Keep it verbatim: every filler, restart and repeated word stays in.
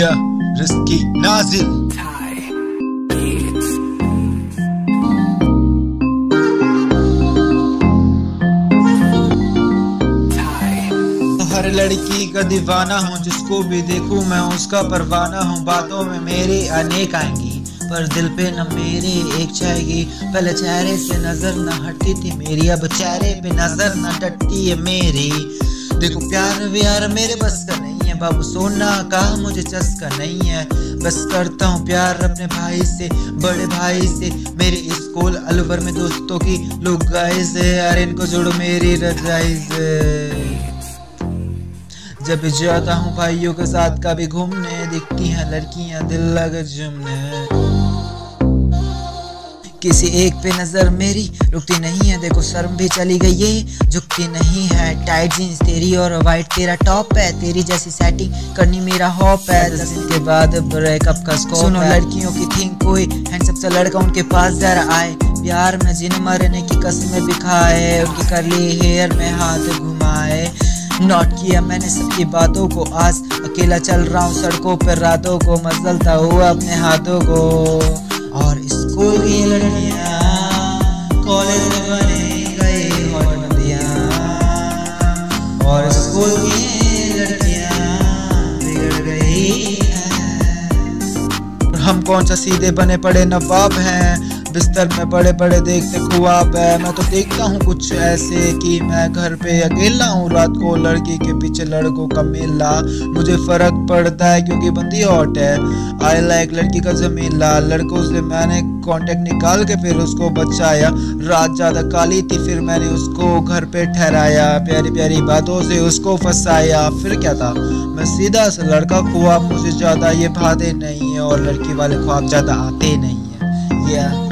किया रिस्की नाजिल। हर लड़की का दीवाना हूँ, जिसको भी देखूँ मैं उसका परवाना हूँ। बातों में मेरे अनेक आएंगी, पर दिल पे न मेरे एक छाएगी। पहले चेहरे से नजर न हटती थी मेरी, अब चेहरे पे नजर न डटती है मेरी। देखो प्यार व्यार मेरे बस का नहीं है, बाबू सोना का मुझे चस्का नहीं है। बस करता हूँ प्यार अपने भाई से, बड़े भाई से, मेरे स्कूल अलवर में दोस्तों की लोग गाय से। अरे इनको जोड़ो मेरी रजाई से। जब जाता हूँ भाइयों के साथ कभी घूमने, दिखती हैं लड़कियां दिल लगा जुमने। किसी एक पे नजर मेरी रुकती नहीं है, देखो शर्म भी चली गई ये झुकती नहीं है। टाइट जीन्स तेरी और वाइट तेरा टॉप है, तेरी जैसी सेटिंग करनी मेरा हॉप है। दस दिन के बाद ब्रेकअप का स्कोप। सुनो लड़कियों की थिंग, कोई हैंडसम सा लड़का उनके पास जरा आए, प्यार में जिन मरने की कसमें भी खाए। उनकी करली हेयर में हाथ घुमाए, नोट किया मैंने सबकी बातों को। आज अकेला चल रहा हूँ सड़कों पर रातों को, मसलता हुआ अपने हाथों को। और स्कूल की लड़कियाँ कॉलेज में बने गए हॉटमतियाँ, और स्कूल की लड़कियाँ बिगड़ गई हैं। हम कौन सा सीधे बने पड़े नवाब हैं, बिस्तर में बड़े बड़े देखते ख्वाब है। मैं तो देखता हूँ कुछ ऐसे कि मैं घर पे अकेला हूँ, रात को लड़की के पीछे लड़कों का मेला। मुझे फर्क पड़ता है क्योंकि बंदी हॉट है, आई लाइक लड़की का झमेला। लड़कों से मैंने कांटेक्ट निकाल के फिर उसको बचाया, रात ज़्यादा काली थी फिर मैंने उसको घर पे ठहराया। प्यारी प्यारी बातों से उसको फंसाया, फिर क्या था मैं सीधा सा लड़का। ख्वाब मुझे ज़्यादा ये भाते नहीं है, और लड़की वाले ख्वाब ज़्यादा आते नहीं है।